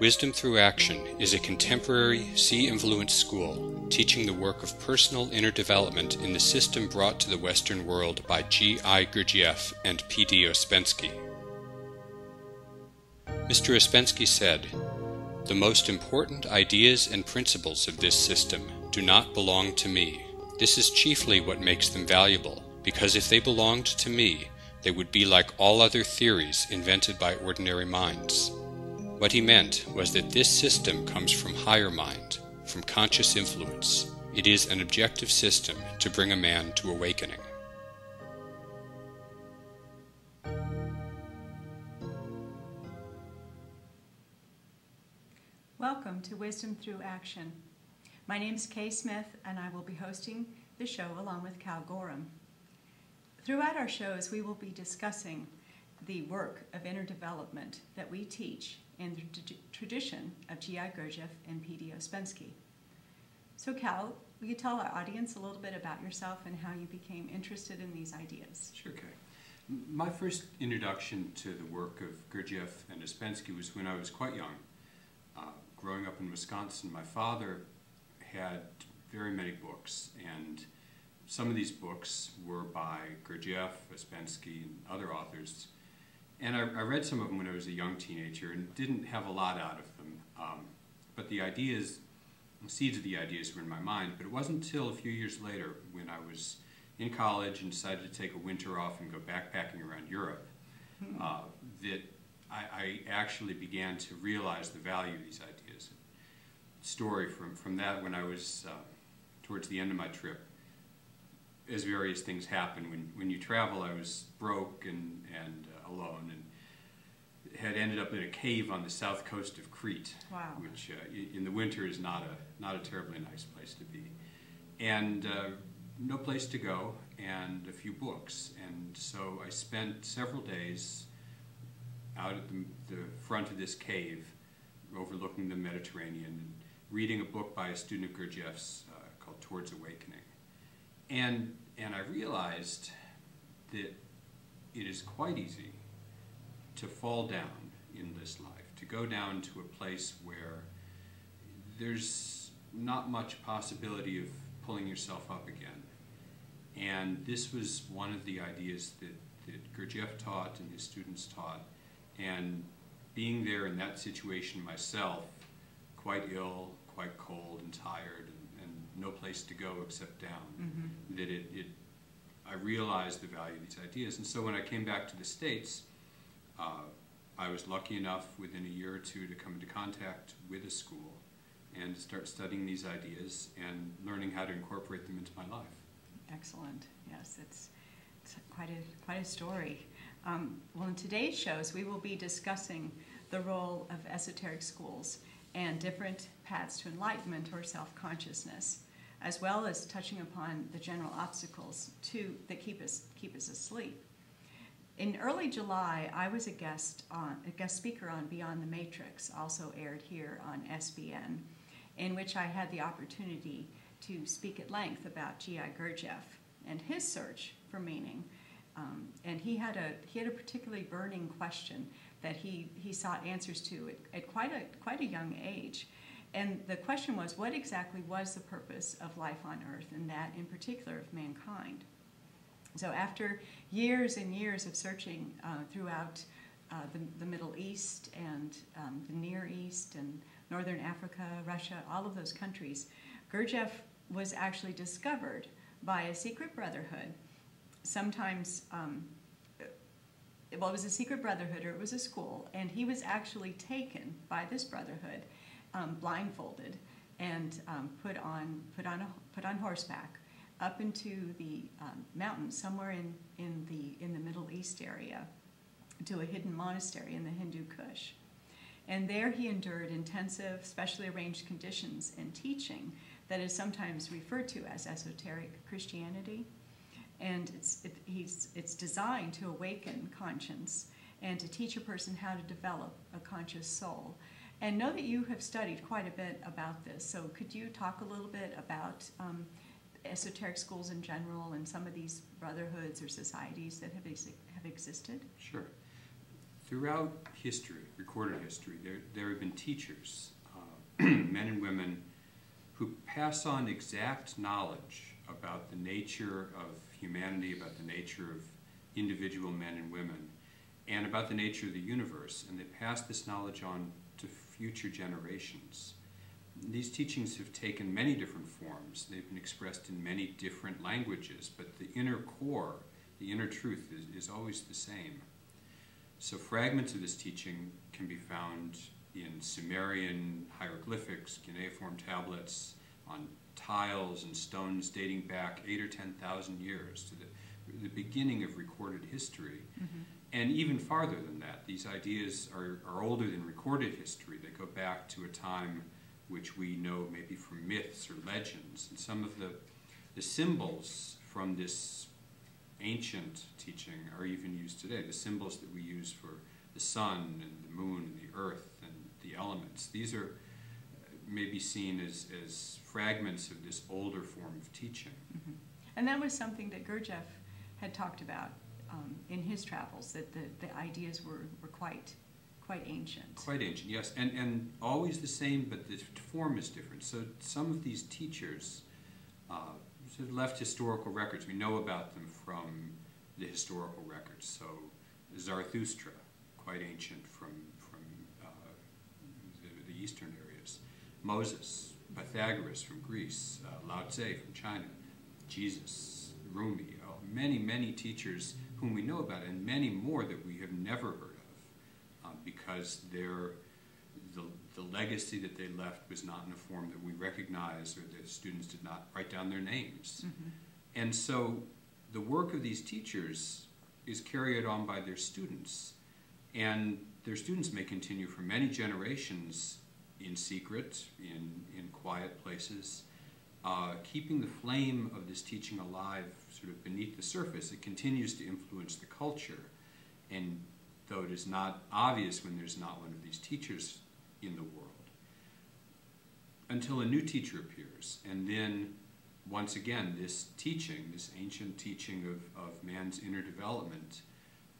Wisdom Through Action is a contemporary Sea-influenced school teaching the work of personal inner development in the system brought to the Western world by G. I. Gurdjieff and P. D. Ouspensky. Mr. Ouspensky said, "The most important ideas and principles of this system do not belong to me. This is chiefly what makes them valuable, because if they belonged to me, they would be like all other theories invented by ordinary minds." What he meant was that this system comes from higher mind, from conscious influence. It is an objective system to bring a man to awakening. Welcome to Wisdom Through Action. My name is Kay Smith, and I will be hosting the show along with Cal Gorham. Throughout our shows, we will be discussing the work of inner development that we teach in the tradition of G. I. Gurdjieff and P. D. Ouspensky. So Cal, will you tell our audience a little bit about yourself and how you became interested in these ideas? Sure, Kay. My first introduction to the work of Gurdjieff and Ouspensky was when I was quite young. Growing up in Wisconsin, my father had very many books, and some of these books were by Gurdjieff, Ouspensky, and other authors. And I read some of them when I was a young teenager and didn't have a lot out of them. But the ideas, the seeds of the ideas were in my mind. But it wasn't until a few years later when I was in college and decided to take a winter off and go backpacking around Europe that I actually began to realize the value of these ideas. Story from that, when I was towards the end of my trip, as various things happen. When you travel, I was broke and alone, and had ended up in a cave on the south coast of Crete, wow, which in the winter is not a terribly nice place to be. And no place to go, and a few books. And so I spent several days out at the front of this cave, overlooking the Mediterranean, and reading a book by a student of Gurdjieff's called Towards Awakening. And I realized that it is quite easy to fall down in this life, to go down to a place where there's not much possibility of pulling yourself up again. And this was one of the ideas that Gurdjieff taught and his students taught. And being there in that situation myself, quite ill, quite cold and tired, no place to go except down, that I realized the value of these ideas. And so when I came back to the States, I was lucky enough within a year or two to come into contact with a school and start studying these ideas and learning how to incorporate them into my life. Excellent. Yes, it's quite a story. Well, in today's shows, we will be discussing the role of esoteric schools and different paths to enlightenment or self-consciousness, as well as touching upon the general obstacles that keep us asleep. In early July, I was a guest speaker on Beyond the Matrix, also aired here on SBN, in which I had the opportunity to speak at length about G. I. Gurdjieff and his search for meaning. And he had a particularly burning question that he sought answers to at quite a young age. And the question was, what exactly was the purpose of life on Earth, and that in particular of mankind? So after years and years of searching throughout the Middle East and the Near East and Northern Africa, Russia, all of those countries, Gurdjieff was actually discovered by a secret brotherhood. Sometimes, well, it was a secret brotherhood or it was a school, and he was actually taken by this brotherhood, blindfolded, and put on horseback up into the mountains somewhere in the Middle East area to a hidden monastery in the Hindu Kush. And there he endured intensive, specially arranged conditions and teaching that is sometimes referred to as esoteric Christianity. And it's designed to awaken conscience and to teach a person how to develop a conscious soul. And know that you have studied quite a bit about this, so could you talk a little bit about esoteric schools in general and some of these brotherhoods or societies that have existed? Sure. throughout history, recorded history, there have been teachers, men and women, who pass on exact knowledge about the nature of humanity, about the nature of individual men and women, and about the nature of the universe, and they pass this knowledge on to future generations. These teachings have taken many different forms. They've been expressed in many different languages, but the inner core, the inner truth, is always the same. So fragments of this teaching can be found in Sumerian hieroglyphics, cuneiform tablets, on tiles and stones dating back 8,000 or 10,000 years to the beginning of recorded history. Mm-hmm. And even farther than that, these ideas are older than recorded history. They go back to a time which we know maybe from myths or legends. And some of the symbols from this ancient teaching are even used today. The symbols that we use for the sun and the moon and the earth and the elements, these are maybe seen as fragments of this older form of teaching. Mm-hmm. And that was something that Gurdjieff had talked about in his travels, that the ideas were quite ancient. Quite ancient, yes, and always the same, but the form is different. So some of these teachers sort of left historical records. We know about them from the historical records. So Zarathustra, quite ancient from the eastern areas. Moses, Pythagoras from Greece, Lao Tse from China, Jesus, Rumi, many, many teachers whom we know about, and many more that we have never heard of because the legacy that they left was not in a form that we recognize, or the students did not write down their names. Mm-hmm. And so the work of these teachers is carried on by their students, and their students may continue for many generations in secret, in quiet places, keeping the flame of this teaching alive sort of beneath the surface. It continues to influence the culture, and though it is not obvious when there's not one of these teachers in the world, until a new teacher appears. And then, once again, this teaching, this ancient teaching of man's inner development,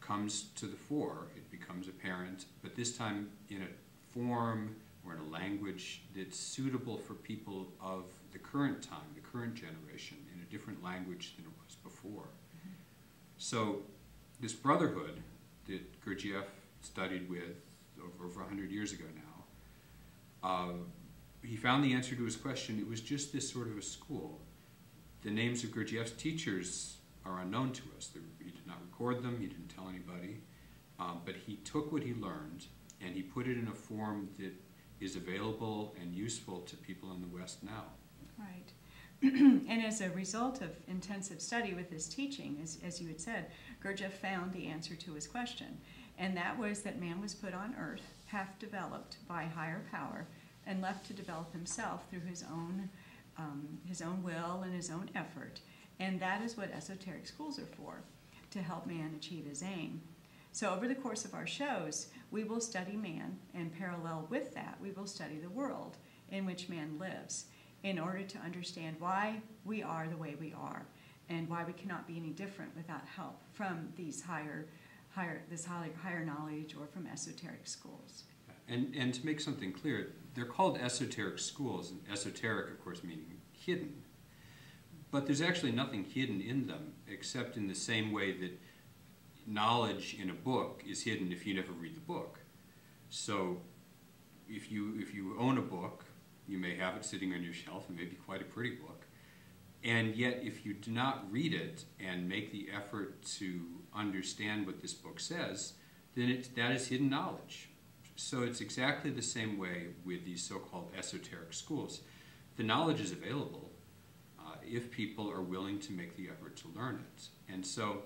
comes to the fore. It becomes apparent, but this time in a form or in a language that's suitable for people of the current time, the current generation, in a different language than it was before. Mm-hmm. So this brotherhood that Gurdjieff studied with over 100 years ago now, he found the answer to his question. It was just this sort of a school. The names of Gurdjieff's teachers are unknown to us. He did not record them, he didn't tell anybody, but he took what he learned and he put it in a form that is available and useful to people in the West now. Right. And as a result of intensive study with his teaching, as you had said, Gurdjieff found the answer to his question, and that was that man was put on earth, half developed by higher power, and left to develop himself through his own will and his own effort. And that is what esoteric schools are for, to help man achieve his aim. So over the course of our shows, we will study man, and parallel with that, we will study the world in which man lives, in order to understand why we are the way we are, and why we cannot be any different without help from these higher knowledge, or from esoteric schools. And to make something clear, they're called esoteric schools, and esoteric, of course, meaning hidden. But there's actually nothing hidden in them, except in the same way that knowledge in a book is hidden if you never read the book. So if you own a book, you may have it sitting on your shelf, and may be quite a pretty book, and yet if you do not read it and make the effort to understand what this book says, then that is hidden knowledge. So it's exactly the same way with these so-called esoteric schools. The knowledge is available if people are willing to make the effort to learn it. And so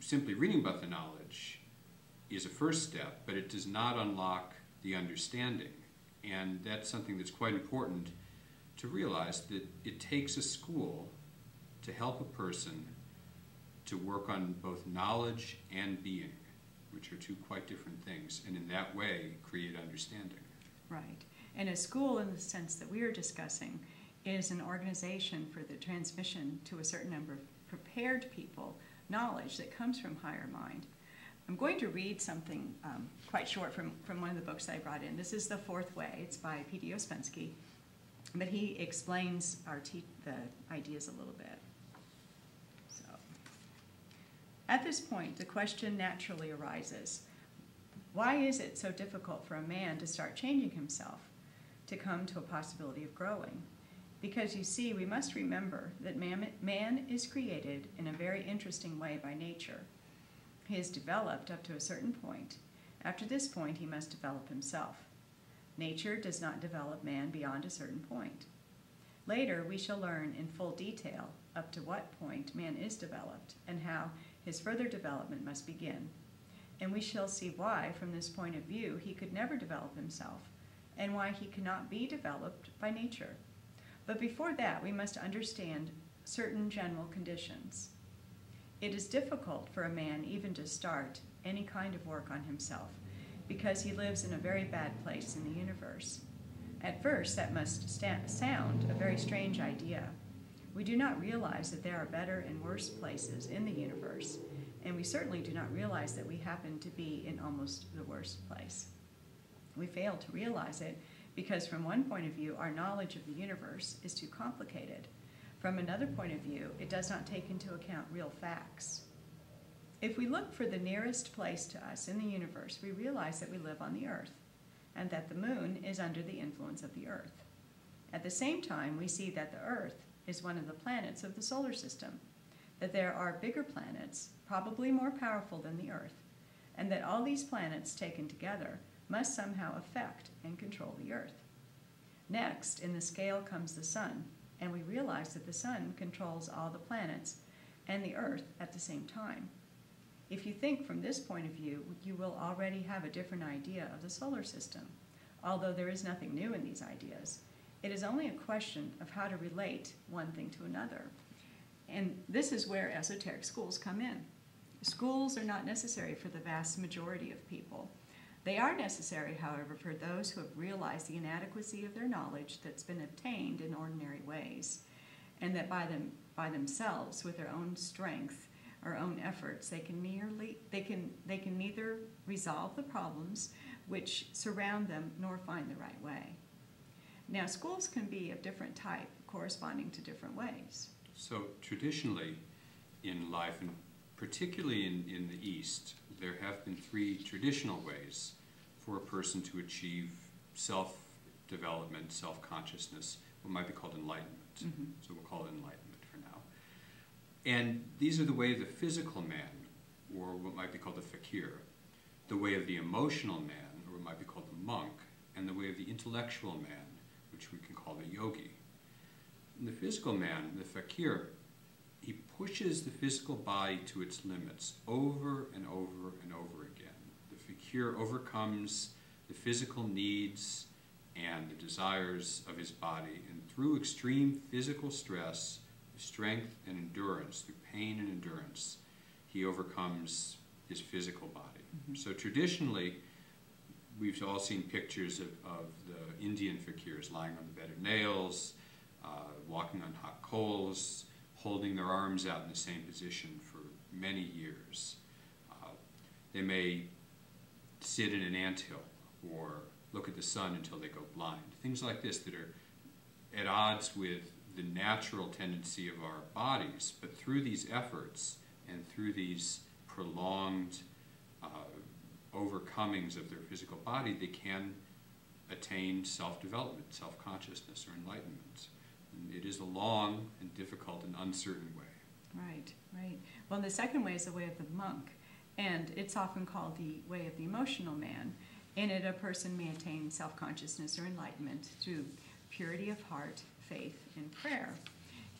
simply reading about the knowledge is a first step, but it does not unlock the understanding. And that's something that's quite important to realize, that it takes a school to help a person to work on both knowledge and being, which are two quite different things, and in that way create understanding. Right. And a school, in the sense that we are discussing, is an organization for the transmission to a certain number of prepared people knowledge that comes from higher mind. I'm going to read something quite short from one of the books I brought in. This is The Fourth Way. It's by P. D. Ouspensky, but he explains the ideas a little bit. So, at this point, the question naturally arises, why is it so difficult for a man to start changing himself, to come to a possibility of growing? Because you see, we must remember that man is created in a very interesting way by nature. He is developed up to a certain point. After this point, he must develop himself. Nature does not develop man beyond a certain point. Later, we shall learn in full detail up to what point man is developed and how his further development must begin. And we shall see why, from this point of view, he could never develop himself and why he cannot be developed by nature. But before that, we must understand certain general conditions. It is difficult for a man even to start any kind of work on himself because he lives in a very bad place in the universe. At first, that must sound a very strange idea. We do not realize that there are better and worse places in the universe, and we certainly do not realize that we happen to be in almost the worst place. We fail to realize it because from one point of view, our knowledge of the universe is too complicated. From another point of view, it does not take into account real facts. If we look for the nearest place to us in the universe, we realize that we live on the earth and that the moon is under the influence of the earth. At the same time, we see that the earth is one of the planets of the solar system, that there are bigger planets, probably more powerful than the earth, and that all these planets taken together must somehow affect and control the earth. Next, in the scale comes the sun, and we realize that the sun controls all the planets and the earth at the same time. If you think from this point of view, you will already have a different idea of the solar system, although there is nothing new in these ideas. It is only a question of how to relate one thing to another. And this is where esoteric schools come in. Schools are not necessary for the vast majority of people. They are necessary, however, for those who have realized the inadequacy of their knowledge that's been obtained in ordinary ways, and that by themselves, with their own strength, or own efforts, they can neither resolve the problems which surround them nor find the right way. Now, schools can be of different type, corresponding to different ways. So traditionally in life, and particularly in the East, there have been three traditional ways for a person to achieve self-development, self-consciousness, what might be called enlightenment. Mm-hmm. So we'll call it enlightenment for now. And these are the way of the physical man, or what might be called the fakir, the way of the emotional man, or what might be called the monk, and the way of the intellectual man, which we can call the yogi. And the physical man, the fakir, he pushes the physical body to its limits over and over and over again. The fakir overcomes the physical needs and the desires of his body, and through extreme physical stress, strength and endurance, through pain and endurance, he overcomes his physical body. Mm-hmm. So traditionally, we've all seen pictures of the Indian fakirs lying on the bed of nails, walking on hot coals, holding their arms out in the same position for many years. They may sit in an anthill or look at the sun until they go blind. Things like this that are at odds with the natural tendency of our bodies, but through these efforts and through these prolonged overcomings of their physical body, they can attain self-development, self-consciousness, or enlightenment. And it is a long and difficult and uncertain way. Right, right. Well, the second way is the way of the monk, and it's often called the way of the emotional man. In it, a person may attain self-consciousness or enlightenment through purity of heart, faith, and prayer.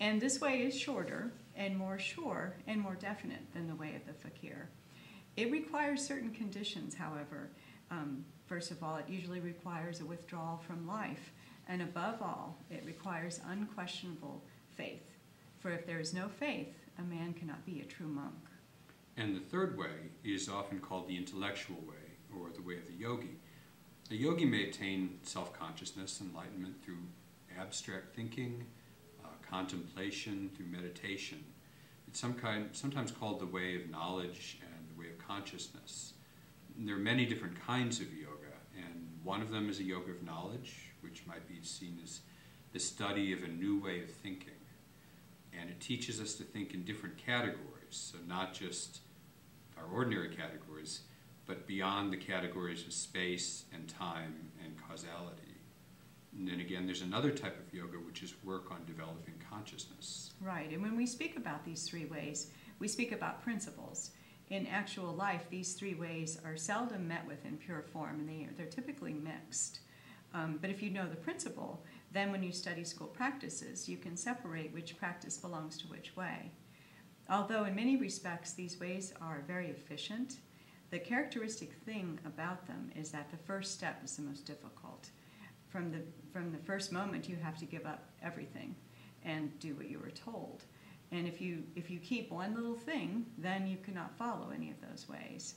And this way is shorter and more sure and more definite than the way of the fakir. It requires certain conditions, however. First of all, it usually requires a withdrawal from life, and above all, it requires unquestionable faith. For if there is no faith, a man cannot be a true monk. And the third way is often called the intellectual way, or the way of the yogi. The yogi may attain self-consciousness, enlightenment, through abstract thinking, contemplation, through meditation. It's sometimes called the way of knowledge and way of consciousness. And there are many different kinds of yoga, and one of them is a yoga of knowledge, which might be seen as the study of a new way of thinking. And it teaches us to think in different categories, so not just our ordinary categories, but beyond the categories of space and time and causality. And then again, there's another type of yoga, which is work on developing consciousness. Right, and when we speak about these three ways, we speak about principles. In actual life, these three ways are seldom met with in pure form, and they're typically mixed. But if you know the principle, then when you study school practices, you can separate which practice belongs to which way. Although in many respects, these ways are very efficient, the characteristic thing about them is that the first step is the most difficult. From the first moment, you have to give up everything and do what you were told. And if you keep one little thing, then you cannot follow any of those ways.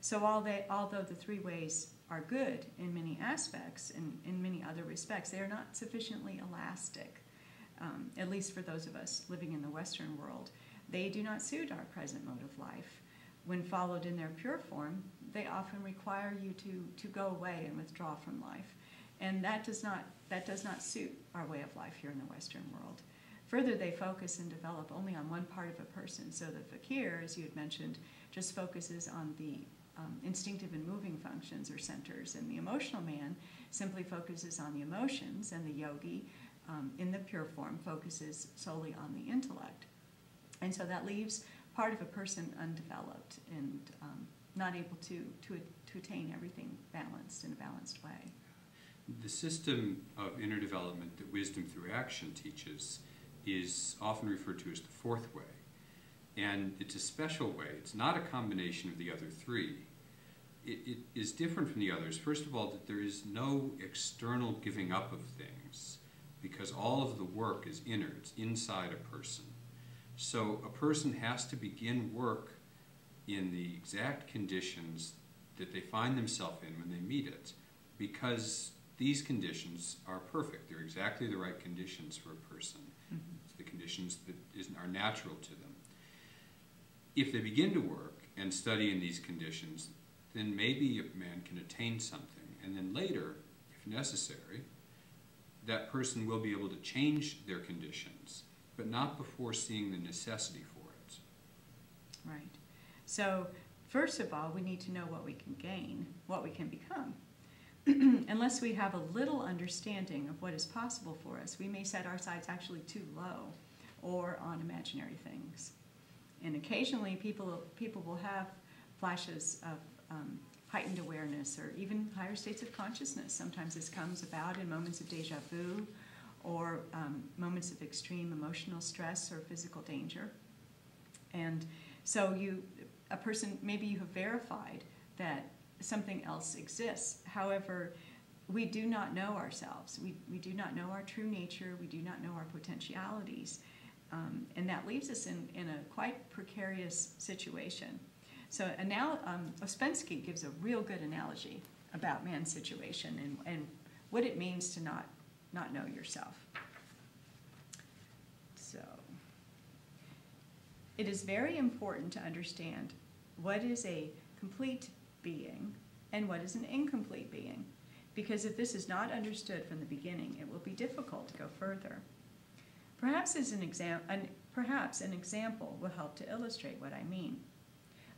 So although the three ways are good in many aspects and in many other respects, they are not sufficiently elastic, at least for those of us living in the Western world. They do not suit our present mode of life. When followed in their pure form, they often require you to go away and withdraw from life. And that does not suit our way of life here in the Western world. Further, they focus and develop only on one part of a person. So the fakir, as you had mentioned, just focuses on the instinctive and moving functions or centers, and the emotional man simply focuses on the emotions, and the yogi, in the pure form, focuses solely on the intellect. And so that leaves part of a person undeveloped and not able to attain everything balanced in a balanced way. The system of inner development that Wisdom Through Action teaches is often referred to as the Fourth Way. And it's a special way. It's not a combination of the other three. It is different from the others. First of all, that there is no external giving up of things, because all of the work is inner. It's inside a person. So a person has to begin work in the exact conditions that they find themselves in when they meet it, because these conditions are perfect. They're exactly the right conditions for a person. It's the conditions that are natural to them. If they begin to work and study in these conditions, then maybe a man can attain something. And then later, if necessary, that person will be able to change their conditions, but not before seeing the necessity for it. Right. So first of all, we need to know what we can gain, what we can become. Unless we have a little understanding of what is possible for us, we may set our sights actually too low or on imaginary things. And occasionally people will have flashes of heightened awareness or even higher states of consciousness. Sometimes this comes about in moments of deja vu or moments of extreme emotional stress or physical danger. And so maybe you have verified that something else exists. However, we do not know ourselves. We do not know our true nature. We do not know our potentialities. And that leaves us in a quite precarious situation. So Ouspensky gives a real good analogy about man's situation and what it means to not know yourself. So it is very important to understand what is a complete being and what is an incomplete being, because if this is not understood from the beginning, it will be difficult to go further. Perhaps an example will help to illustrate what I mean.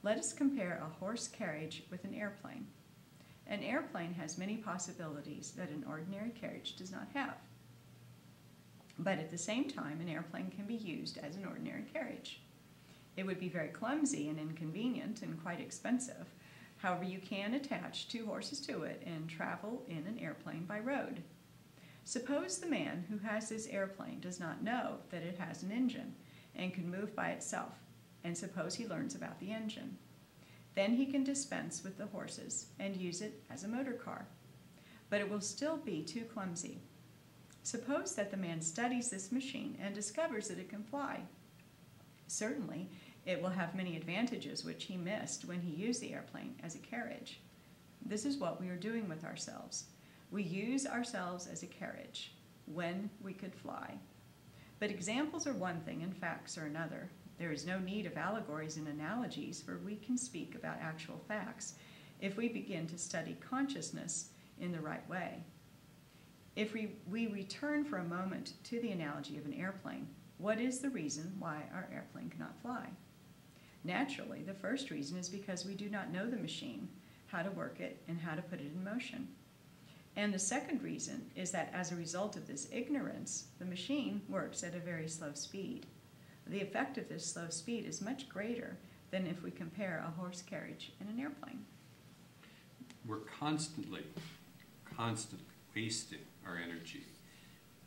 Let us compare a horse carriage with an airplane. An airplane has many possibilities that an ordinary carriage does not have. But at the same time, an airplane can be used as an ordinary carriage. It would be very clumsy and inconvenient and quite expensive. However, you can attach two horses to it and travel in an airplane by road. Suppose the man who has this airplane does not know that it has an engine and can move by itself, and suppose he learns about the engine. Then he can dispense with the horses and use it as a motor car, but it will still be too clumsy. Suppose that the man studies this machine and discovers that it can fly. Certainly, it will have many advantages which he missed when he used the airplane as a carriage. This is what we are doing with ourselves. We use ourselves as a carriage when we could fly. But examples are one thing and facts are another. There is no need of allegories and analogies, for we can speak about actual facts if we begin to study consciousness in the right way. If we return for a moment to the analogy of an airplane, what is the reason why our airplane cannot fly? Naturally, the first reason is because we do not know the machine, how to work it, and how to put it in motion. And the second reason is that as a result of this ignorance, the machine works at a very slow speed. The effect of this slow speed is much greater than if we compare a horse carriage and an airplane. We're constantly wasting our energy.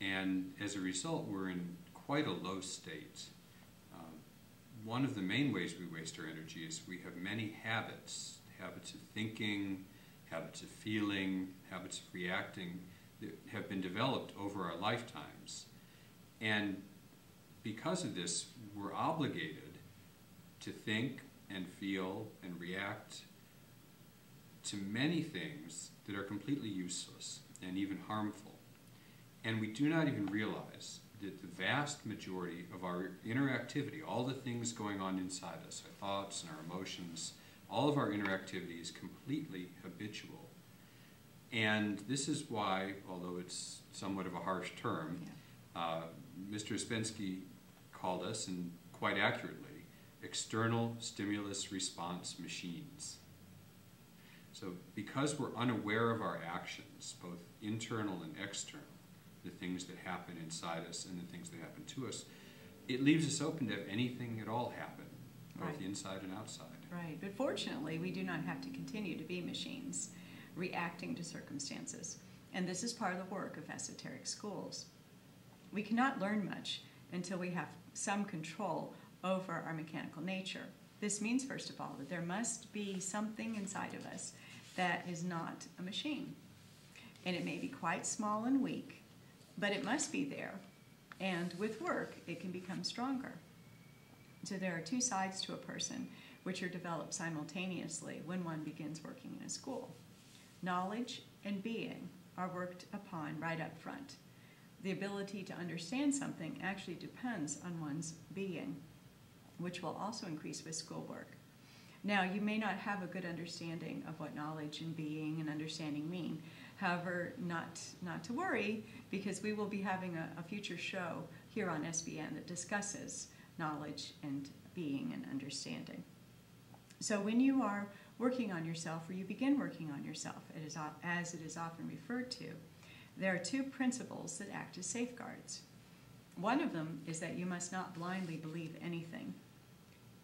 And as a result, we're in quite a low state. One of the main ways we waste our energy is we have many habits, habits of thinking, habits of feeling, habits of reacting that have been developed over our lifetimes. And because of this, we're obligated to think and feel and react to many things that are completely useless and even harmful. And we do not even realize that the vast majority of our interactivity, all the things going on inside us, our thoughts and our emotions, all of our interactivity is completely habitual. And this is why, although it's somewhat of a harsh term, Mr. Ouspensky called us, and quite accurately, external stimulus response machines. So because we're unaware of our actions, both internal and external, the things that happen inside us and the things that happen to us, it leaves us open to have anything at all happen, both inside and outside. Right, but fortunately we do not have to continue to be machines reacting to circumstances. And this is part of the work of esoteric schools. We cannot learn much until we have some control over our mechanical nature. This means, first of all, that there must be something inside of us that is not a machine. And it may be quite small and weak, but it must be there. And with work, it can become stronger. So there are two sides to a person which are developed simultaneously when one begins working in a school. Knowledge and being are worked upon right up front. The ability to understand something actually depends on one's being, which will also increase with schoolwork. Now, you may not have a good understanding of what knowledge and being and understanding mean. However, not to worry, because we will be having a future show here on SBN that discusses knowledge and being and understanding. So when you are working on yourself, or you begin working on yourself, as it is often referred to, there are two principles that act as safeguards. One of them is that you must not blindly believe anything.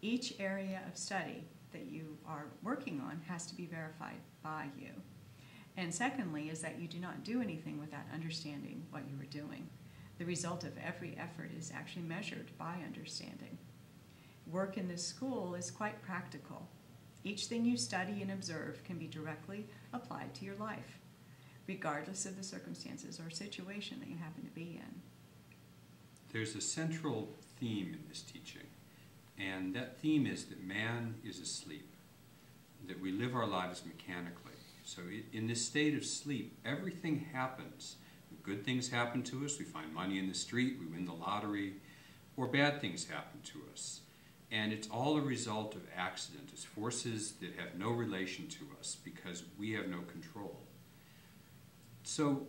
Each area of study that you are working on has to be verified by you. And secondly is that you do not do anything without understanding what you are doing. The result of every effort is actually measured by understanding. Work in this school is quite practical. Each thing you study and observe can be directly applied to your life, regardless of the circumstances or situation that you happen to be in. There's a central theme in this teaching, and that theme is that man is asleep, that we live our lives mechanically. So in this state of sleep, everything happens. Good things happen to us, we find money in the street, we win the lottery, or bad things happen to us. And it's all a result of accident. It's forces that have no relation to us because we have no control. So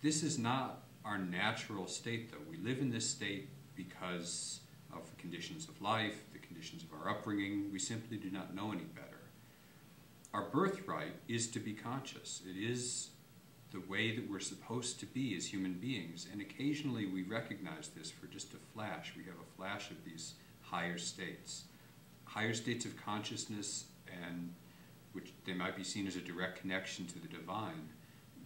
this is not our natural state, though. We live in this state because of the conditions of life, the conditions of our upbringing. We simply do not know any better. Our birthright is to be conscious. It is the way that we're supposed to be as human beings. And occasionally we recognize this for just a flash. We have a flash of these higher states of consciousness, and which they might be seen as a direct connection to the divine.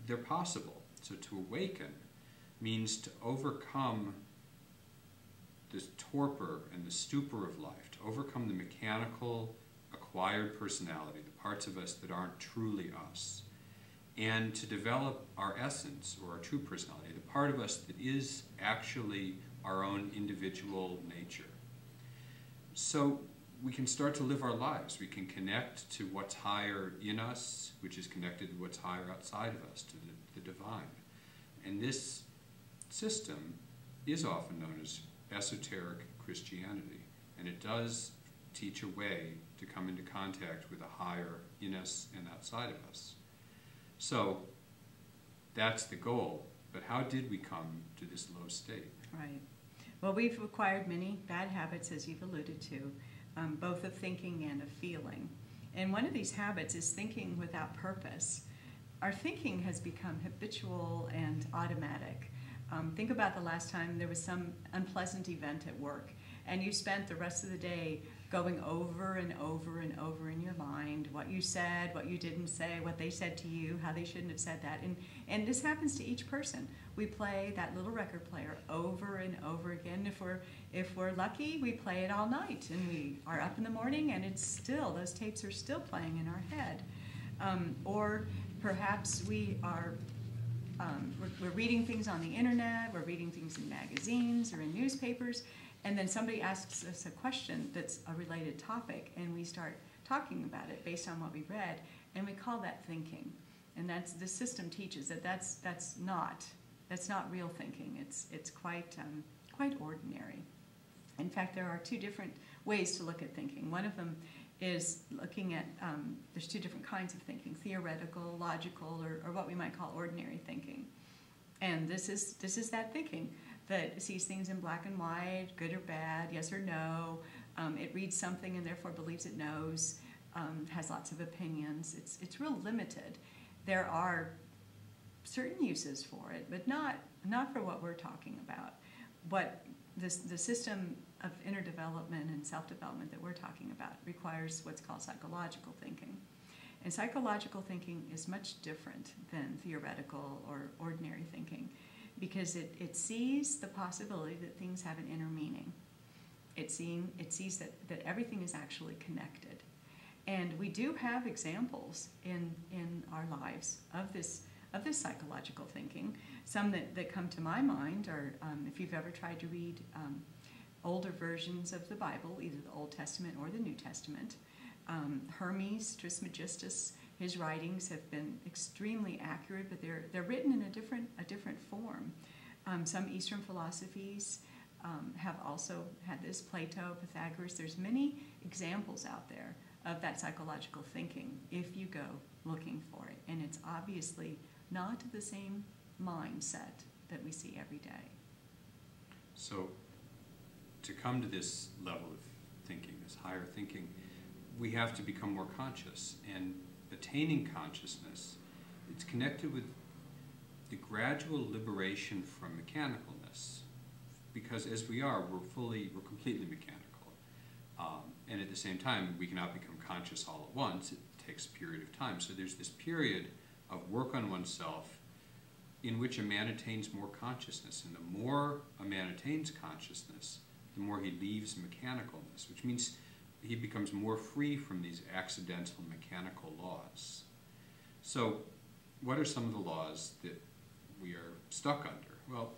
They're possible. So to awaken means to overcome the torpor and the stupor of life, to overcome the mechanical, acquired personality, the parts of us that aren't truly us, and to develop our essence or our true personality, the part of us that is actually our own individual nature. So we can start to live our lives. We can connect to what's higher in us, which is connected to what's higher outside of us, to the divine. And this system is often known as esoteric Christianity. And it does teach a way to come into contact with a higher in us and outside of us. So that's the goal. But how did we come to this low state? Right. Well, we've acquired many bad habits, as you've alluded to, both of thinking and of feeling. And one of these habits is thinking without purpose. Our thinking has become habitual and automatic. Think about the last time there was some unpleasant event at work, and you spent the rest of the day going over and over and over in your mind what you said, what you didn't say, what they said to you, how they shouldn't have said that. And this happens to each person. We play that little record player over and over again. If we're lucky, we play it all night, and we are up in the morning, and it's still, those tapes are still playing in our head. Or perhaps we are we're reading things on the internet, we're reading things in magazines or in newspapers, and then somebody asks us a question that's a related topic, and we start talking about it based on what we read, and we call that thinking. And that's, the system teaches that that's not real thinking. It's quite ordinary. In fact, there are two different ways to look at thinking. One of them is looking at, there's two different kinds of thinking: theoretical, logical, or what we might call ordinary thinking. And this is that thinking that sees things in black and white, good or bad, yes or no. It reads something and therefore believes it knows, has lots of opinions. It's real limited. There are certain uses for it, but not for what we're talking about. What the system of inner development and self-development that we're talking about requires what's called psychological thinking. And psychological thinking is much different than theoretical or ordinary thinking, because it sees the possibility that things have an inner meaning. It sees that everything is actually connected. And we do have examples in our lives of this psychological thinking. Some that come to my mind are, if you've ever tried to read older versions of the Bible, either the Old Testament or the New Testament, Hermes Trismegistus, his writings have been extremely accurate, but they're written in a different form. Some Eastern philosophies have also had this, Plato, Pythagoras. There's many examples out there of that psychological thinking if you go looking for it. And it's obviously not the same mindset that we see every day. So to come to this level of thinking, this higher thinking, we have to become more conscious. And attaining consciousness, it's connected with the gradual liberation from mechanicalness, because as we are, we're completely mechanical, and at the same time, we cannot become conscious all at once. It takes a period of time. So there's this period of work on oneself in which a man attains more consciousness, and the more a man attains consciousness, the more he leaves mechanicalness, which means he becomes more free from these accidental mechanical laws. So what are some of the laws that we are stuck under? Well,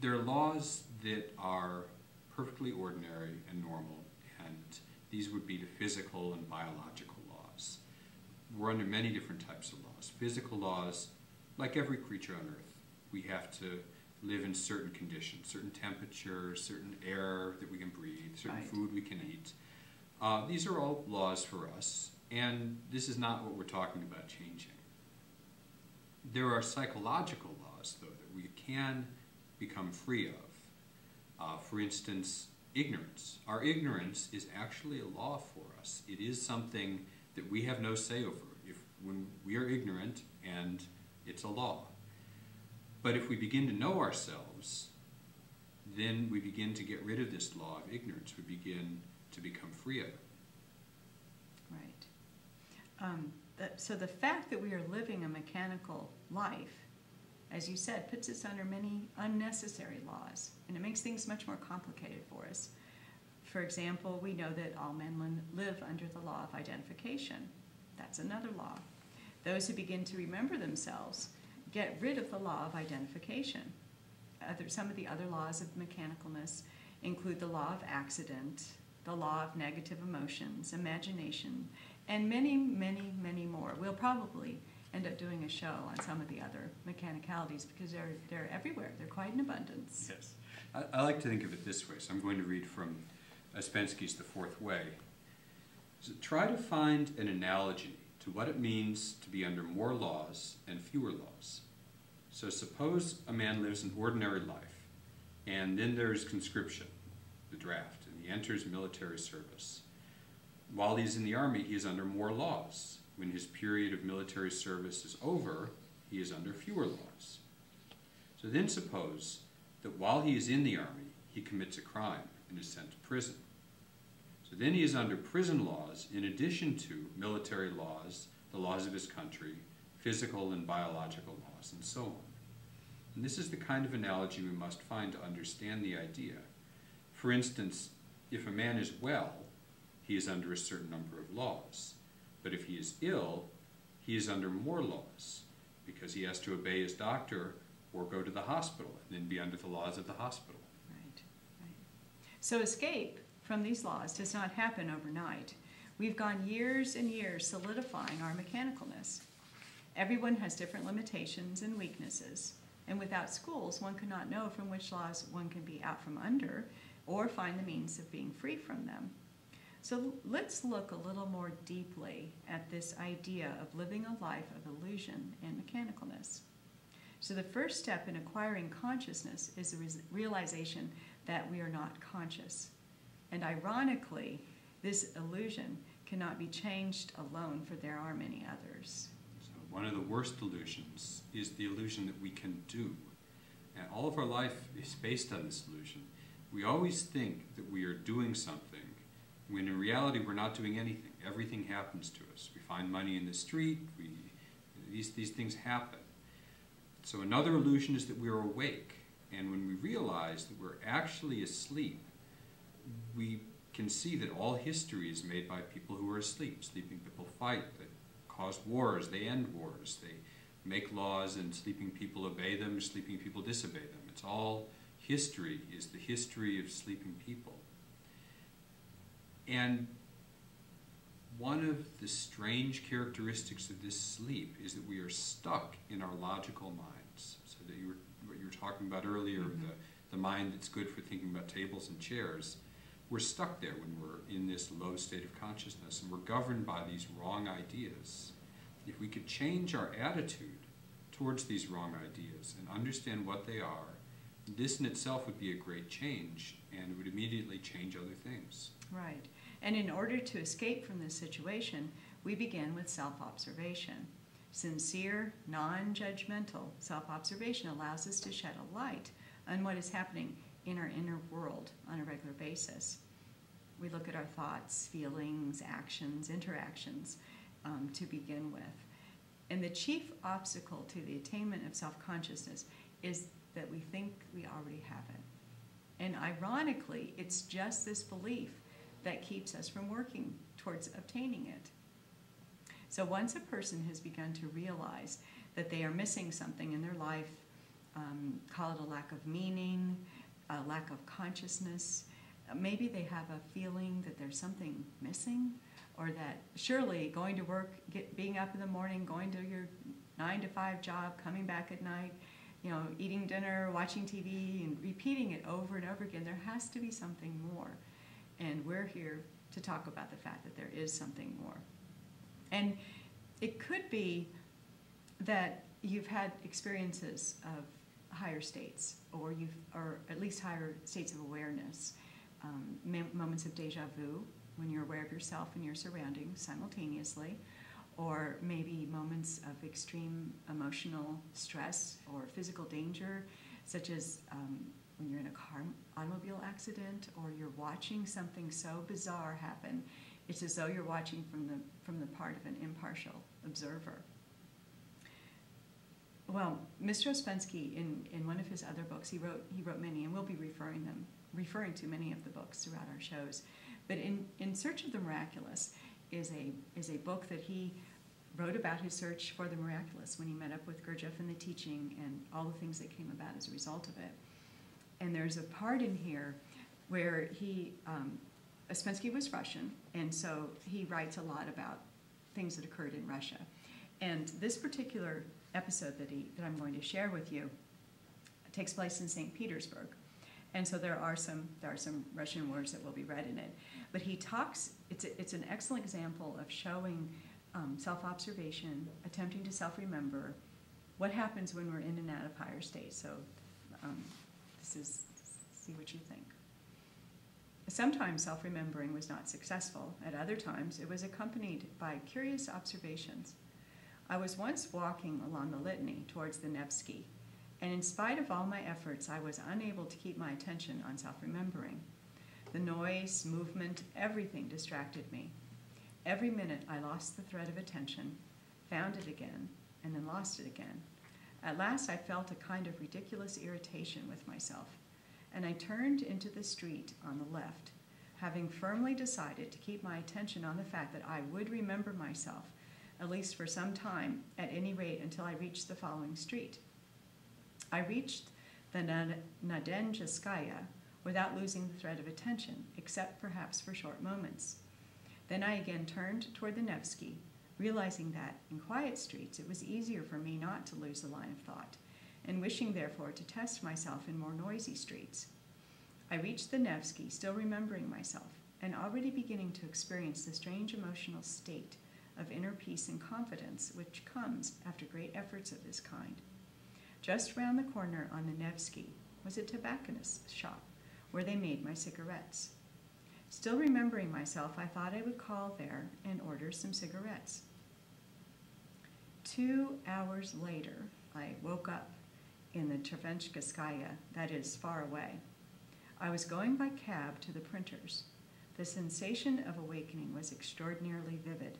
there are laws that are perfectly ordinary and normal, and these would be the physical and biological laws. We're under many different types of laws. Physical laws, like every creature on earth, we have to live in certain conditions, certain temperature, certain air that we can breathe, certain food we can eat. These are all laws for us, and this is not what we're talking about changing. There are psychological laws, though, that we can become free of. For instance, ignorance. Our ignorance is actually a law for us. It is something that we have no say over. When we are ignorant, and it's a law. But if we begin to know ourselves, then we begin to get rid of this law of ignorance. We begin to become free of it. Right. So the fact that we are living a mechanical life, as you said, puts us under many unnecessary laws, and it makes things much more complicated for us. For example, we know that all men live under the law of identification. That's another law. Those who begin to remember themselves get rid of the law of identification. Some of the other laws of mechanicalness include the law of accident, the law of negative emotions, imagination, and many, many, many more. We'll probably end up doing a show on some of the other mechanicalities because they're everywhere. They're quite in abundance. Yes. I like to think of it this way. So I'm going to read from Ouspensky's The Fourth Way. So try to find an analogy to what it means to be under more laws and fewer laws. So suppose a man lives an ordinary life, and then there is conscription, the draft, and he enters military service. While he's in the army, he is under more laws. When his period of military service is over, he is under fewer laws. So then suppose that while he is in the army, he commits a crime and is sent to prison. So then he is under prison laws in addition to military laws, the laws of his country, physical and biological laws, and so on. And this is the kind of analogy we must find to understand the idea. For instance, if a man is well, he is under a certain number of laws. But if he is ill, he is under more laws because he has to obey his doctor or go to the hospital and then be under the laws of the hospital. Right, right. So escape from these laws does not happen overnight. We've gone years and years solidifying our mechanicalness. Everyone has different limitations and weaknesses, and without schools, one could not know from which laws one can be out from under or find the means of being free from them. So let's look a little more deeply at this idea of living a life of illusion and mechanicalness. So the first step in acquiring consciousness is the realization that we are not conscious. And ironically, this illusion cannot be changed alone, for there are many others. So one of the worst illusions is the illusion that we can do. And all of our life is based on this illusion. We always think that we are doing something, when in reality we're not doing anything. Everything happens to us. We find money in the street, these things happen. So another illusion is that we're awake, and when we realize that we're actually asleep, we can see that all history is made by people who are asleep. Sleeping people fight, they cause wars, they end wars, they make laws and sleeping people obey them, sleeping people disobey them. It's all history is the history of sleeping people. And one of the strange characteristics of this sleep is that we are stuck in our logical minds. So that what you were talking about earlier, the mind that's good for thinking about tables and chairs, we're stuck there when we're in this low state of consciousness, and we're governed by these wrong ideas. If we could change our attitude towards these wrong ideas and understand what they are, this in itself would be a great change, and it would immediately change other things. Right. And in order to escape from this situation, we begin with self-observation. Sincere, non-judgmental self-observation allows us to shed a light on what is happening in our inner world on a regular basis. We look at our thoughts, feelings, actions, interactions to begin with. And the chief obstacle to the attainment of self-consciousness is that we think we already have it. And ironically, it's just this belief that keeps us from working towards obtaining it. So once a person has begun to realize that they are missing something in their life, call it a lack of meaning, a lack of consciousness, maybe they have a feeling that there's something missing, or that surely going to work, being up in the morning, going to your 9-to-5 job, coming back at night, you know, eating dinner, watching TV, and repeating it over and over again, there has to be something more. And we're here to talk about the fact that there is something more. And it could be that you've had experiences of higher states, or at least higher states of awareness, moments of deja vu, when you're aware of yourself and your surroundings simultaneously, or maybe moments of extreme emotional stress or physical danger, such as when you're in a automobile accident, or you're watching something so bizarre happen. It's as though you're watching from the part of an impartial observer. Well, Mr. Ouspensky, in one of his other books, he wrote many, and we'll be referring to many of the books throughout our shows. But in Search of the Miraculous is a book that he wrote about his search for the miraculous when he met up with Gurdjieff and the teaching and all the things that came about as a result of it. And there's a part in here where Ouspensky was Russian, and so he writes a lot about things that occurred in Russia. And this particular episode that I'm going to share with you takes place in St. Petersburg. And so there are some Russian words that will be read in it. But he talks, it's an excellent example of showing self-observation, attempting to self-remember, what happens when we're in and out of higher states. So this is, see what you think. Sometimes self-remembering was not successful. At other times, it was accompanied by curious observations. I was once walking along the Litany towards the Nevsky, and in spite of all my efforts, I was unable to keep my attention on self-remembering. The noise, movement, everything distracted me. Every minute, I lost the thread of attention, found it again, and then lost it again. At last, I felt a kind of ridiculous irritation with myself, and I turned into the street on the left, having firmly decided to keep my attention on the fact that I would remember myself, at least for some time, at any rate until I reached the following street. I reached the Nadezhdinskaya without losing the thread of attention, except perhaps for short moments. Then I again turned toward the Nevsky, realizing that, in quiet streets, it was easier for me not to lose the line of thought, and wishing, therefore, to test myself in more noisy streets. I reached the Nevsky, still remembering myself, and already beginning to experience the strange emotional state of inner peace and confidence which comes after great efforts of this kind. Just round the corner on the Nevsky was a tobacconist's shop, where they made my cigarettes. Still remembering myself, I thought I would call there and order some cigarettes. 2 hours later, I woke up in the Tverskaya, that is, far away. I was going by cab to the printer's. The sensation of awakening was extraordinarily vivid.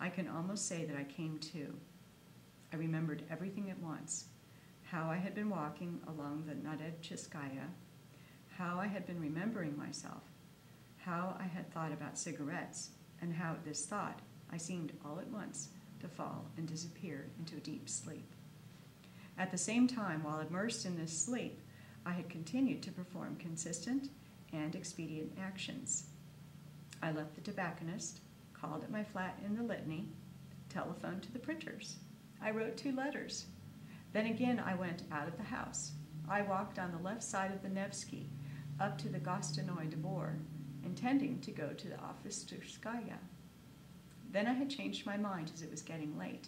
I can almost say that I came to. I remembered everything at once, how I had been walking along the Nadezhdinskaya, how I had been remembering myself, how I had thought about cigarettes, and how at this thought I seemed all at once to fall and disappear into a deep sleep. At the same time, while immersed in this sleep, I had continued to perform consistent and expedient actions. I left the tobacconist, called at my flat in the Litany, telephoned to the printers. I wrote 2 letters. Then again, I went out of the house. I walked on the left side of the Nevsky, up to the Gostinoy Dvor, intending to go to the Officerskaya. Then I had changed my mind as it was getting late.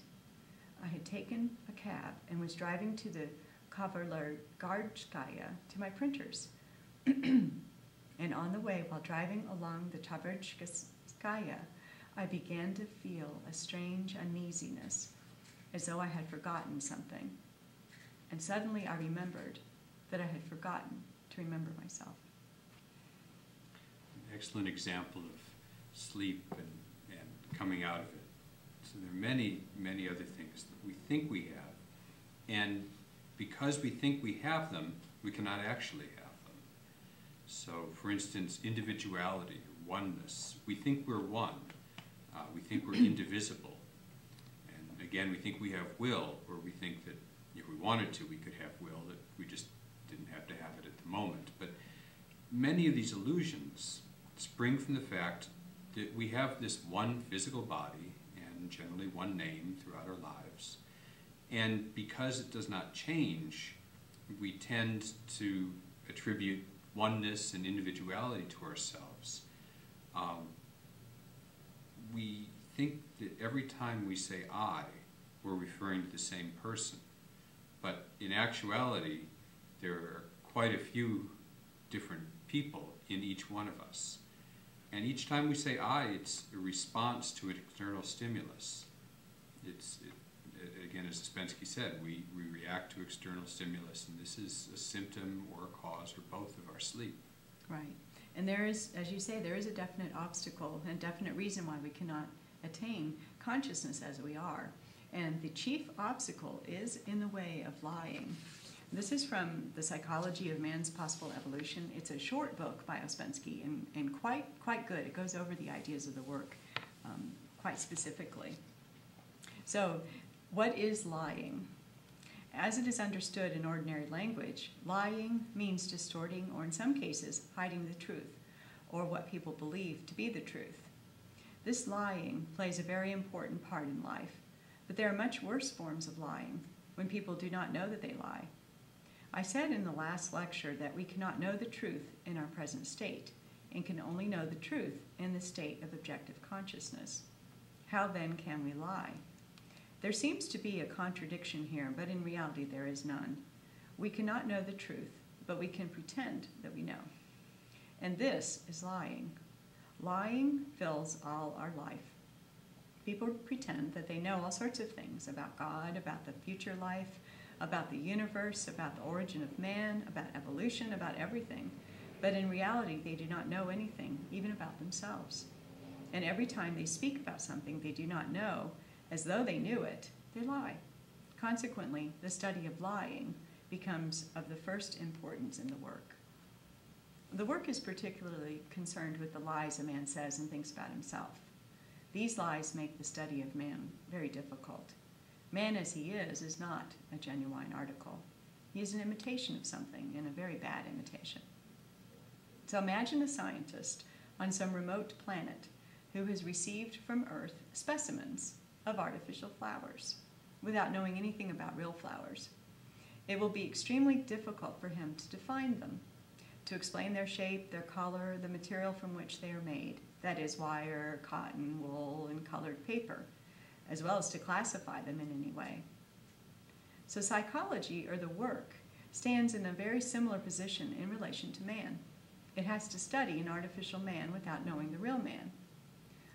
I had taken a cab and was driving to the Kavalergardskaya to my printers. And on the way, while driving along the Tverskaya, I began to feel a strange uneasiness, as though I had forgotten something. And suddenly I remembered that I had forgotten to remember myself. An excellent example of sleep and coming out of it. So there are many, many other things that we think we have, and because we think we have them, we cannot actually have them. So, for instance, individuality, oneness. We think we're one. We think we're indivisible. And again, we think we have will, or we think that if we wanted to, we could have will, that we just didn't have to have it at the moment. But many of these illusions spring from the fact that we have this one physical body, generally one name throughout our lives. And because it does not change, we tend to attribute oneness and individuality to ourselves. We think that every time we say I, we're referring to the same person. But in actuality, there are quite a few different people in each one of us. And each time we say I, it's a response to an external stimulus. Again, as Ouspensky said, we react to external stimulus, and this is a symptom or a cause or both of our sleep. Right. And there is, as you say, there is a definite obstacle and definite reason why we cannot attain consciousness as we are. And the chief obstacle is in the way of lying. This is from The Psychology of Man's Possible Evolution. It's a short book by Ouspensky, and quite good. It goes over the ideas of the work quite specifically. So, what is lying? As it is understood in ordinary language, lying means distorting, or in some cases, hiding the truth, or what people believe to be the truth. This lying plays a very important part in life, But there are much worse forms of lying, when people do not know that they lie. I said in the last lecture that we cannot know the truth in our present state, and can only know the truth in the state of objective consciousness. How then can we lie? There seems to be a contradiction here, but in reality there is none. We cannot know the truth, but we can pretend that we know. And this is lying. Lying fills all our life. People pretend that they know all sorts of things about God, about the future life, about the universe, about the origin of man, about evolution, about everything. But in reality, they do not know anything, even about themselves. And every time they speak about something they do not know, as though they knew it, they lie. Consequently, the study of lying becomes of the first importance in the work. The work is particularly concerned with the lies a man says and thinks about himself. These lies make the study of man very difficult. Man as he is not a genuine article. He is an imitation of something, and a very bad imitation. So imagine a scientist on some remote planet who has received from Earth specimens of artificial flowers without knowing anything about real flowers. It will be extremely difficult for him to define them, to explain their shape, their color, the material from which they are made, that is wire, cotton, wool, and colored paper, as well as to classify them in any way. So psychology, or the work, stands in a very similar position in relation to man. It has to study an artificial man without knowing the real man.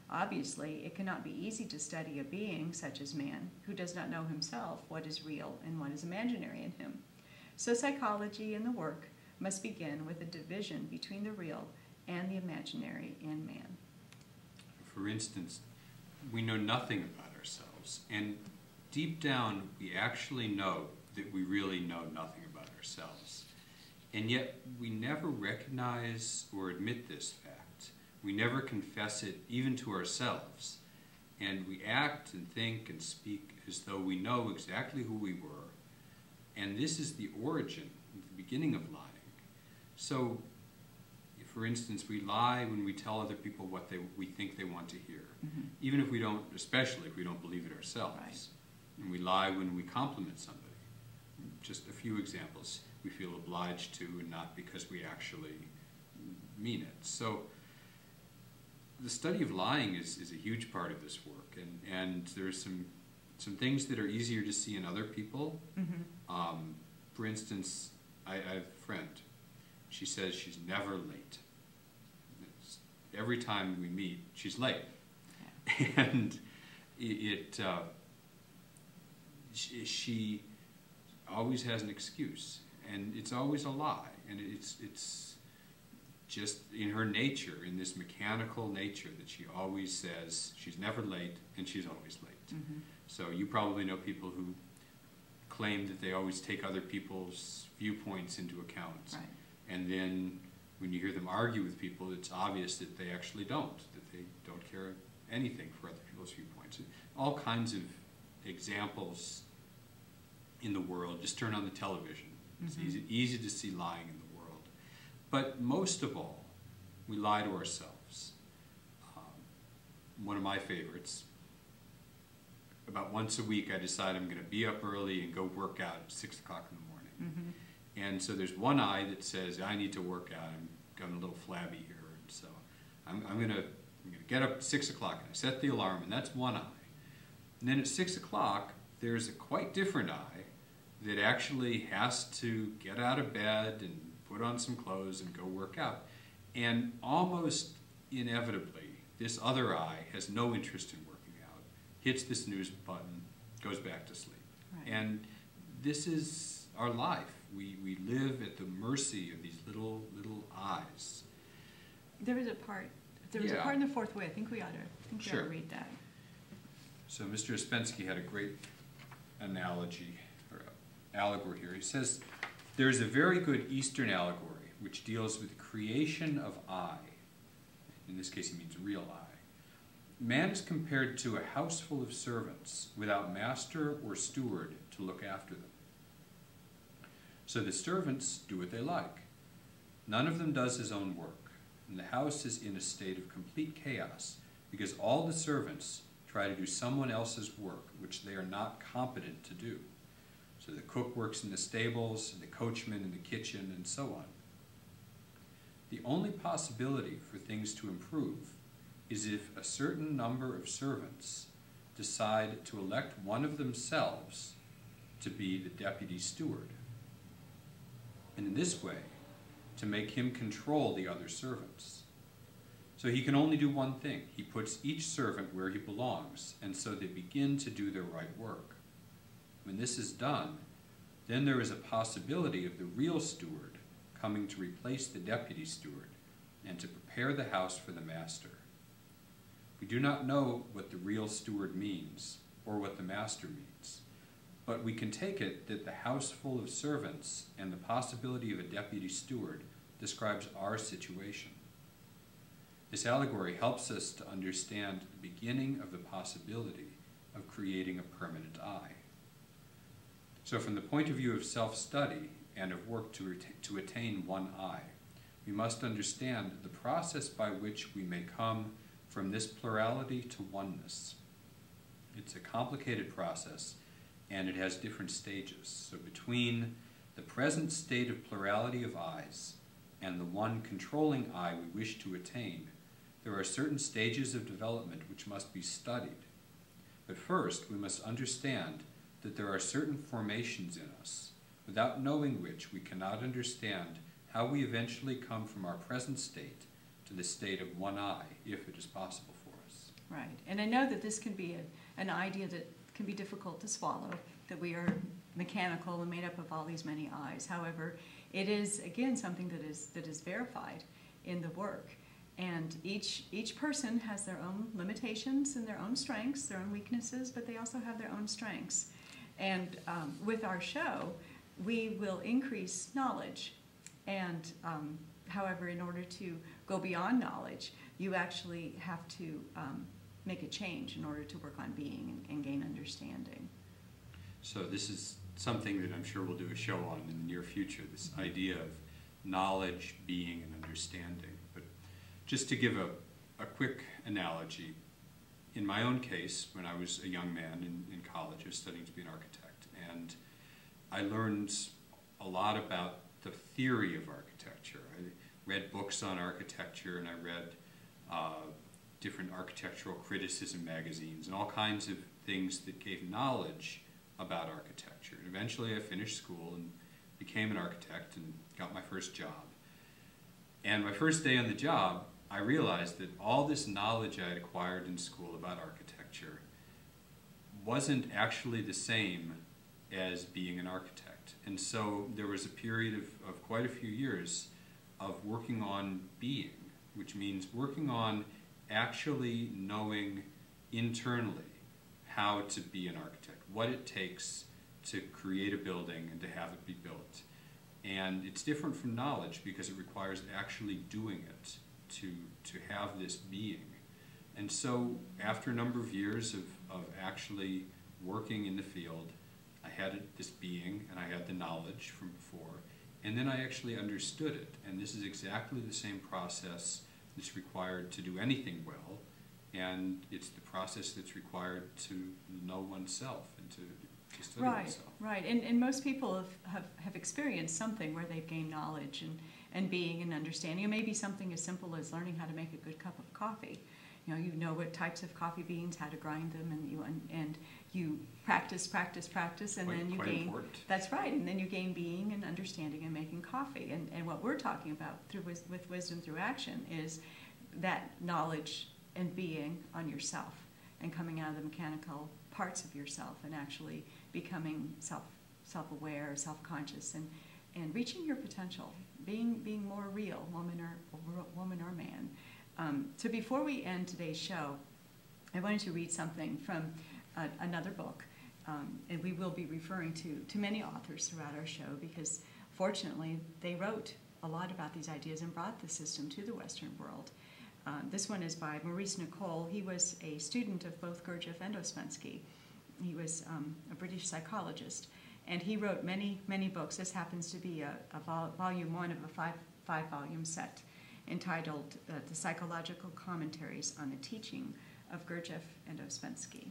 Obviously, it cannot be easy to study a being such as man who does not know himself what is real and what is imaginary in him. So psychology and the work must begin with a division between the real and the imaginary in man. For instance, we know nothing about ourselves, and deep down we actually know that we really know nothing about ourselves. And yet we never recognize or admit this fact. We never confess it even to ourselves, and we act and think and speak as though we know exactly who we were, and this is the origin, the beginning of lying. So, if, for instance, we lie when we tell other people what we think they want to hear, mm-hmm. even if we don't, especially if we don't believe it ourselves, right. And we lie when we compliment somebody. Just a few examples we feel obliged to, and not because we actually mean it. So. The study of lying is a huge part of this work, and there's some things that are easier to see in other people. Mm-hmm. For instance, I have a friend. She says she's never late. Every time we meet, she's late. Yeah. And she always has an excuse, and it's always a lie, and it's just in her nature, in this mechanical nature, that she always says she's never late and she's always late. Mm-hmm. So you probably know people who claim that they always take other people's viewpoints into account. Right. And then when you hear them argue with people, it's obvious that they actually don't, that they don't care anything for other people's viewpoints. All kinds of examples in the world. Just turn on the television. Mm-hmm. It's easy to see lying in the world. But most of all, we lie to ourselves. One of my favorites, about once a week I decide I'm going to be up early and go work out at 6 o'clock in the morning. Mm-hmm. And so there's one eye that says, I need to work out, I'm a little flabby here. And so I'm going to get up at 6 o'clock, and I set the alarm, and that's one eye. And then at 6 o'clock, there's a quite different eye that actually has to get out of bed and put on some clothes and go work out. And almost inevitably, this other eye has no interest in working out, hits the snooze button, goes back to sleep. Right. And this is our life. We live at the mercy of these little eyes. There was a part in The Fourth Way. I think we ought to sure. read that. So Mr. Ouspensky had a great analogy, or allegory here. He says, there is a very good Eastern allegory which deals with the creation of I. In this case, he means real I. Man is compared to a house full of servants without master or steward to look after them. So the servants do what they like. None of them does his own work, and the house is in a state of complete chaos because all the servants try to do someone else's work, which they are not competent to do. So the cook works in the stables, and the coachman in the kitchen, and so on. The only possibility for things to improve is if a certain number of servants decide to elect one of themselves to be the deputy steward, and in this way, to make him control the other servants. So he can only do one thing. He puts each servant where he belongs, and so they begin to do their right work. When this is done, then there is a possibility of the real steward coming to replace the deputy steward and to prepare the house for the master. We do not know what the real steward means or what the master means, but we can take it that the house full of servants and the possibility of a deputy steward describes our situation. This allegory helps us to understand the beginning of the possibility of creating a permanent I. So from the point of view of self-study and of work to attain one I, we must understand the process by which we may come from this plurality to oneness. It's a complicated process, and it has different stages. So between the present state of plurality of I's and the one controlling I we wish to attain, there are certain stages of development which must be studied. But first, we must understand that there are certain formations in us, without knowing which we cannot understand how we eventually come from our present state to the state of one I, if it is possible for us. Right, and I know that this can be an idea that can be difficult to swallow, that we are mechanical and made up of all these many eyes. However, it is, again, something that is verified in the work. And each person has their own limitations and their own strengths, their own weaknesses, but they also have their own strengths. And with our show, we will increase knowledge. And however, in order to go beyond knowledge, you actually have to make a change in order to work on being and gain understanding. So this is something that I'm sure we'll do a show on in the near future, this idea of knowledge, being, and understanding. But just to give a quick analogy, in my own case, when I was a young man in college, I was studying to be an architect, and I learned a lot about the theory of architecture. I read books on architecture, and I read different architectural criticism magazines and all kinds of things that gave knowledge about architecture. And eventually I finished school and became an architect and got my first job. And my first day on the job, I realized that all this knowledge I had acquired in school about architecture wasn't actually the same as being an architect. And so there was a period of quite a few years of working on being, which means working on actually knowing internally how to be an architect, what it takes to create a building and to have it be built. And it's different from knowledge because it requires actually doing it to have this being. And so after a number of years of actually working in the field, I had this being and I had the knowledge from before, and then I actually understood it. And this is exactly the same process that's required to do anything well, and it's the process that's required to know oneself and to study oneself. Right, and most people have experienced something where they've gained knowledge and being and understanding. It may be something as simple as learning how to make a good cup of coffee. You know what types of coffee beans, how to grind them, and you practice, and then you gain. Important. That's right, and then you gain being and understanding and making coffee. And what we're talking about with Wisdom Through Action is that knowledge and being on yourself, and coming out of the mechanical parts of yourself, and actually becoming self-aware, self-conscious, and reaching your potential, being more real, woman or man. So before we end today's show, I wanted to read something from another book, and we will be referring to many authors throughout our show because, fortunately, they wrote a lot about these ideas and brought the system to the Western world. This one is by Maurice Nicole. He was a student of both Gurdjieff and Ouspensky. He was a British psychologist, and he wrote many, many books. This happens to be volume one of a five-volume set, entitled The Psychological Commentaries on the Teaching of Gurdjieff and Ouspensky.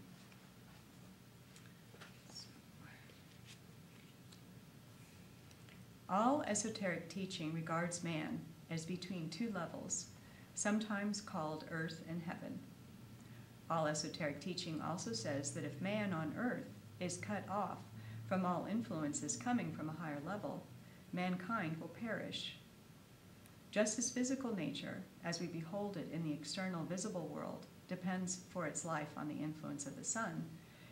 All esoteric teaching regards man as between two levels, sometimes called earth and heaven. All esoteric teaching also says that if man on earth is cut off from all influences coming from a higher level, mankind will perish. Just as physical nature, as we behold it in the external visible world, depends for its life on the influence of the sun,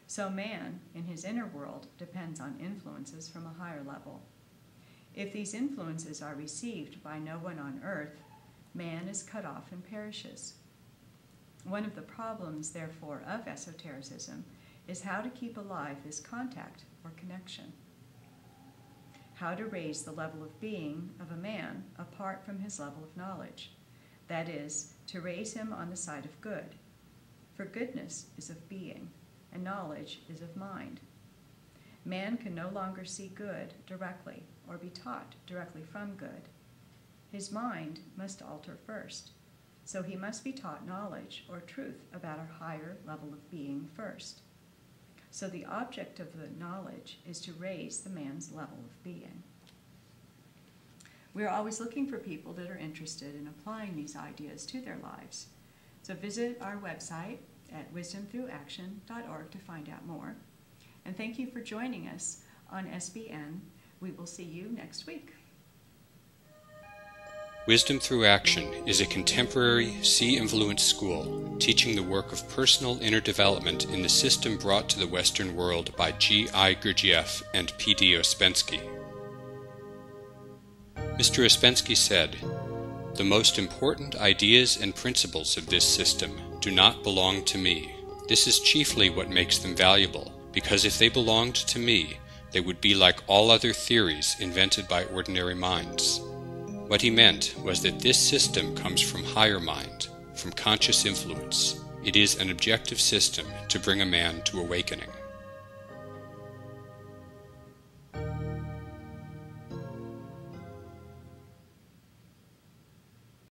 so man, in his inner world, depends on influences from a higher level. If these influences are received by no one on earth, man is cut off and perishes. One of the problems, therefore, of esotericism is how to keep alive this contact or connection. How to raise the level of being of a man apart from his level of knowledge. That is, to raise him on the side of good. For goodness is of being, and knowledge is of mind. Man can no longer see good directly, or be taught directly from good. His mind must alter first, so he must be taught knowledge or truth about a higher level of being first. So the object of the knowledge is to raise the man's level of being. We are always looking for people that are interested in applying these ideas to their lives. So visit our website at wisdomthroughaction.org to find out more. And thank you for joining us on SBN. We will see you next week. Wisdom Through Action is a contemporary Sea-influenced school teaching the work of personal inner development in the system brought to the Western world by G. I. Gurdjieff and P. D. Ouspensky. Mr. Ouspensky said, "The most important ideas and principles of this system do not belong to me. This is chiefly what makes them valuable, because if they belonged to me, they would be like all other theories invented by ordinary minds." What he meant was that this system comes from higher mind, from conscious influence. It is an objective system to bring a man to awakening.